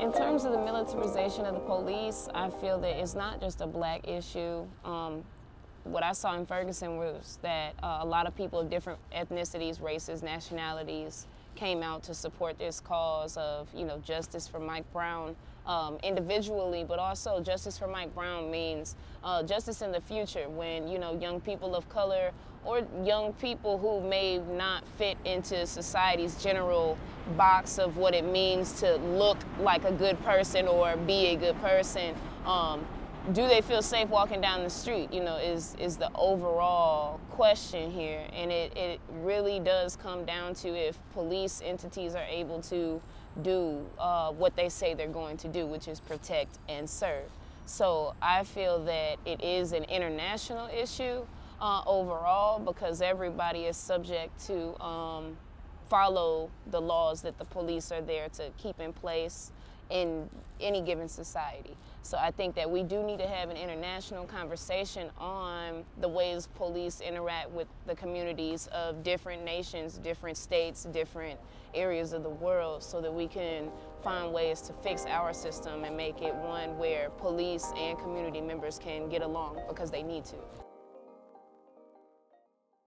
In terms of the militarization of the police, I feel that it's not just a black issue. What I saw in Ferguson was that a lot of people of different ethnicities, races, nationalities came out to support this cause of, justice for Mike Brown individually, but also justice for Mike Brown means justice in the future when, young people of color or young people who may not fit into society's general box of what it means to look like a good person or be a good person, do they feel safe walking down the street, is the overall question here. And it really does come down to if police entities are able to do what they say they're going to do, which is protect and serve. So I feel that it is an international issue overall because everybody is subject to follow the laws that the police are there to keep in place in any given society. So I think that we do need to have an international conversation on the ways police interact with the communities of different nations, different states, different areas of the world so that we can find ways to fix our system and make it one where police and community members can get along because they need to.